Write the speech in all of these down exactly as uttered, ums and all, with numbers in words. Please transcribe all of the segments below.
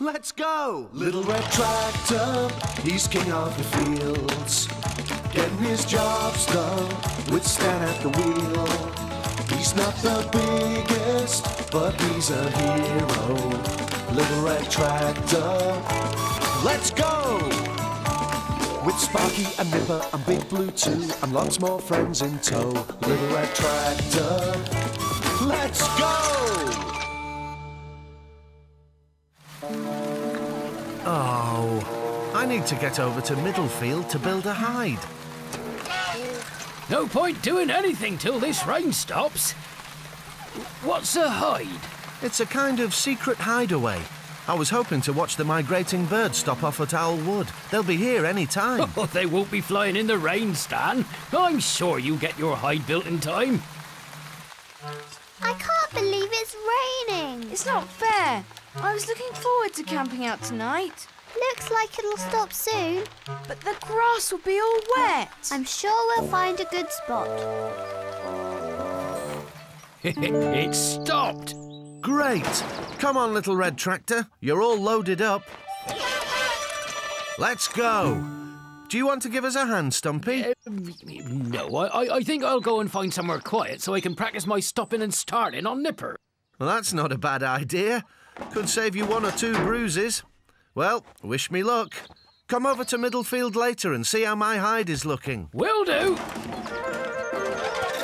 Let's go! Little Red Tractor, he's king of the fields. Getting his jobs done with Stan at the wheel. He's not the biggest, but he's a hero. Little Red Tractor, let's go! With Sparky and Nipper and Big Blue too, and lots more friends in tow. Little Red Tractor, let's go! Oh, I need to get over to Middlefield to build a hide. No point doing anything till this rain stops. What's a hide? It's a kind of secret hideaway. I was hoping to watch the migrating birds stop off at Owl Wood. They'll be here any time. Oh, they won't be flying in the rain, Stan. I'm sure you get your hide built in time. I can't believe it's raining. It's not fair. I was looking forward to camping out tonight. Looks like it'll stop soon. But the grass will be all wet. I'm sure we'll find a good spot. It stopped. Great. Come on, Little Red Tractor. You're all loaded up. Let's go. Do you want to give us a hand, Stumpy? Uh, no, I, I think I'll go and find somewhere quiet so I can practice my stopping and starting on Nipper. Well, that's not a bad idea. Could save you one or two bruises. Well, wish me luck. Come over to Middlefield later and see how my hide is looking. Will do.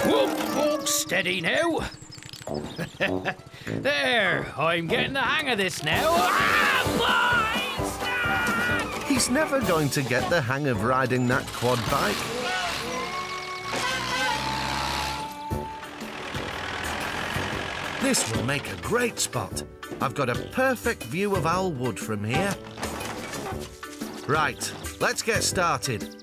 Whoop, whoop, steady now. There, I'm getting the hang of this now. Ah, he's never going to get the hang of riding that quad bike. This will make a great spot. I've got a perfect view of Owl Wood from here. Right, let's get started.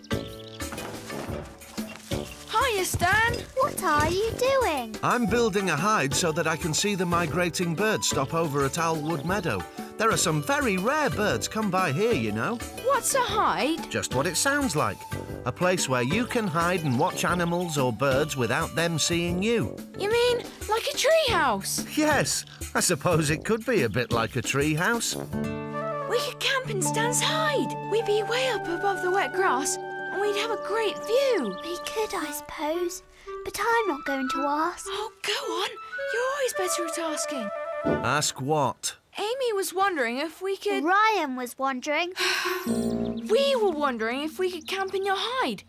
Hiya, Stan. What are you doing? I'm building a hide so that I can see the migrating birds stop over at Owl Wood Meadow. There are some very rare birds come by here, you know. What's a hide? Just what it sounds like. A place where you can hide and watch animals or birds without them seeing you. You mean like a treehouse? Yes, I suppose it could be a bit like a treehouse. We could camp in Stan's hide. We'd be way up above the wet grass and we'd have a great view. We could, I suppose, but I'm not going to ask. Oh, go on. You're always better at asking. Ask what? Amy was wondering if we could... Ryan was wondering. We were wondering if we could camp in your hide.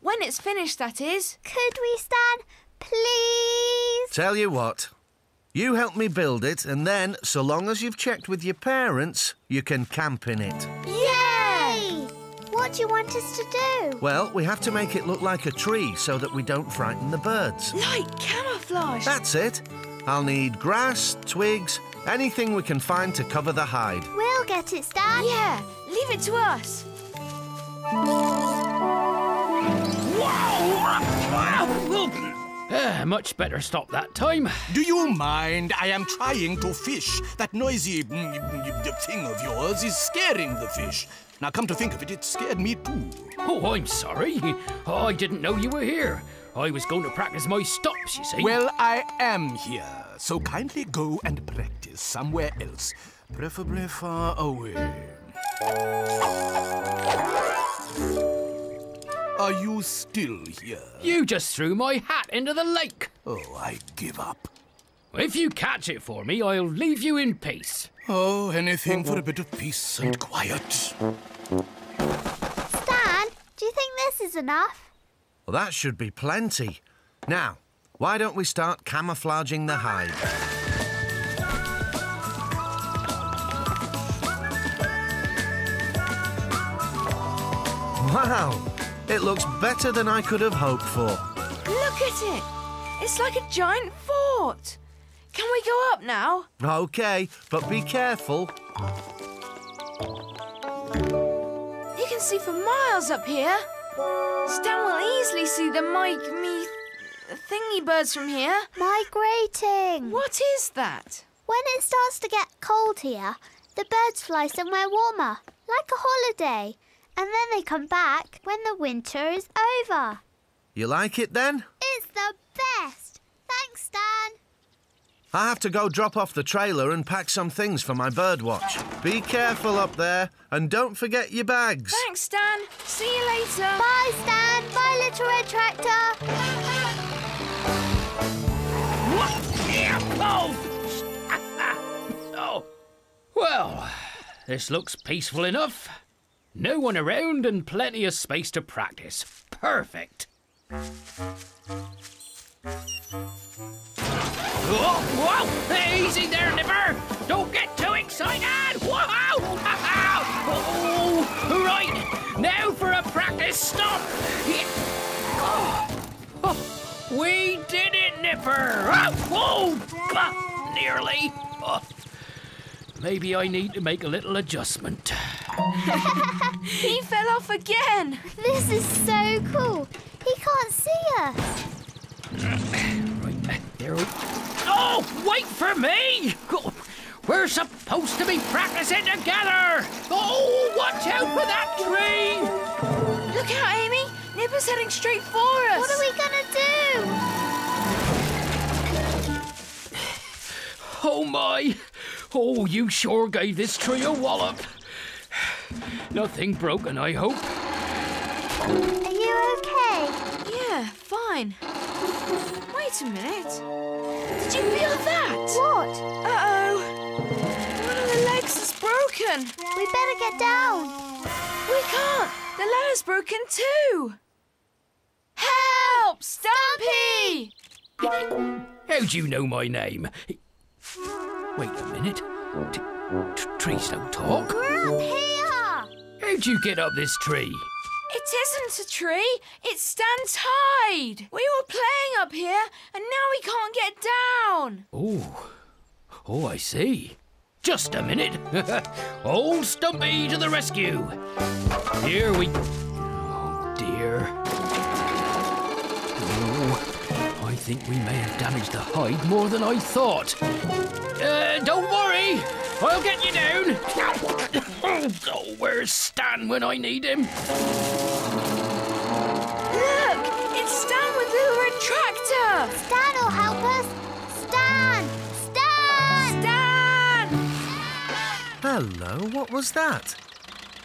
When it's finished, that is. Could we, Stan? Please? Tell you what. You help me build it, and then, so long as you've checked with your parents, you can camp in it. Yay! What do you want us to do? Well, we have to make it look like a tree so that we don't frighten the birds. Like camouflage. That's it. I'll need grass, twigs, anything we can find to cover the hide. We'll get it, Stan. Yeah, leave it to us. Wow! Uh, much better stop that time. Do you mind? I am trying to fish. That noisy thing of yours is scaring the fish. Now, come to think of it, it scared me too. Oh, I'm sorry. I didn't know you were here. I was going to practice my stops, you see. Well, I am here, so kindly go and practice somewhere else, preferably far away. Are you still here? You just threw my hat into the lake. Oh, I give up. If you catch it for me, I'll leave you in peace. Oh, anything for a bit of peace and quiet. Stan, do you think this is enough? Well, that should be plenty. Now, why don't we start camouflaging the hide? Wow! It looks better than I could have hoped for. Look at it! It's like a giant fort. Can we go up now? OK, but be careful. You can see for miles up here. Stan will easily see the mig... me... thingy birds from here. Migrating. What is that? When it starts to get cold here, the birds fly somewhere warmer, like a holiday. And then they come back when the winter is over. You like it then? It's the best. Thanks, Stan. I have to go drop off the trailer and pack some things for my birdwatch. Be careful up there and don't forget your bags. Thanks, Stan. See you later. Bye, Stan. Bye, Little Red Tractor. Oh. Well, this looks peaceful enough. No one around and plenty of space to practice. Perfect. Whoa, whoa! Easy there, Nipper! Don't get too excited! Whoa! Oh, right! Now for a practice stop! Yeah. Oh. Oh. We did it, Nipper! Oh, whoa! Nearly! Oh. Maybe I need to make a little adjustment. He fell off again! This is so cool! He can't see us! Right, there we go. Oh, wait for me! We're supposed to be practicing together! Oh, watch out for that tree! Look out, Amy! Nipper's heading straight for us! What are we gonna do? Oh, my! Oh, you sure gave this tree a wallop. Nothing broken, I hope. Are you okay? Yeah, fine. Wait a minute. Did you feel that? What? Uh-oh. One of the legs is broken. We better get down. We can't. The ladder's broken too. Help! Stumpy! How'd you know my name? Wait a minute. T t trees don't talk. We're up here! How'd you get up this tree? It isn't a tree. It stands tied. We were playing up here, and now we can't get down. Oh. Oh, I see. Just a minute. Old Stumpy to the rescue. Here we... Oh, dear. Oh. I think we may have damaged the hide more than I thought. Uh, don't worry, I'll get you down. Oh, where's Stan when I need him? Look, it's Stan with Little Red Tractor. Stan will help us. Stan! Stan! Stan! Hello, what was that?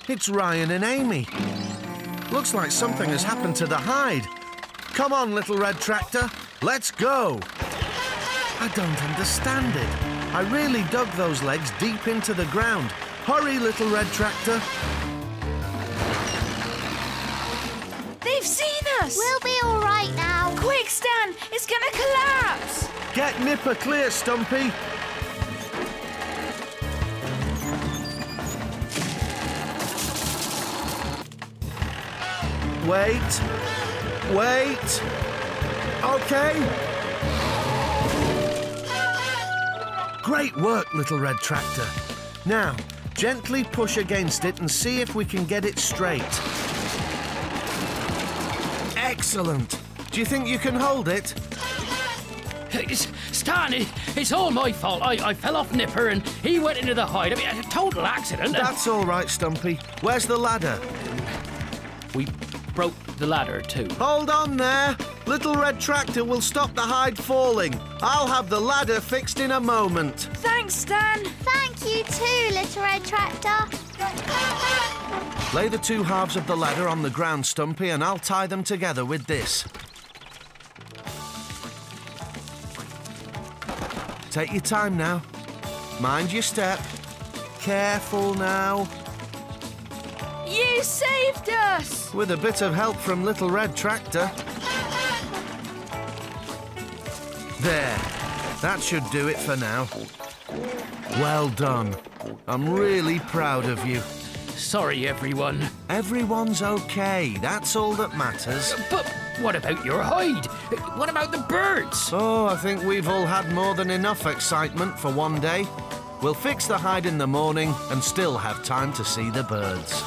It's Ryan and Amy. Looks like something has happened to the hide. Come on, Little Red Tractor. Let's go! I don't understand it. I really dug those legs deep into the ground. Hurry, Little Red Tractor. They've seen us! We'll be all right now. Quick, Stan! It's gonna collapse! Get Nipper clear, Stumpy. Wait. Wait. Okay. Great work, Little Red Tractor. Now, gently push against it and see if we can get it straight. Excellent. Do you think you can hold it? It's, Stan, it, it's all my fault. I, I fell off Nipper and he went into the hide. I mean, a total accident. That's all right, Stumpy. Where's the ladder? We broke the ladder, too. Hold on there. Little Red Tractor will stop the hide falling. I'll have the ladder fixed in a moment. Thanks, Stan. Thank you too, Little Red Tractor. Lay the two halves of the ladder on the ground, Stumpy, and I'll tie them together with this. Take your time now. Mind your step. Careful now. You saved us! With a bit of help from Little Red Tractor. There. That should do it for now. Well done. I'm really proud of you. Sorry, everyone. Everyone's okay. That's all that matters. But what about your hide? What about the birds? Oh, I think we've all had more than enough excitement for one day. We'll fix the hide in the morning and still have time to see the birds.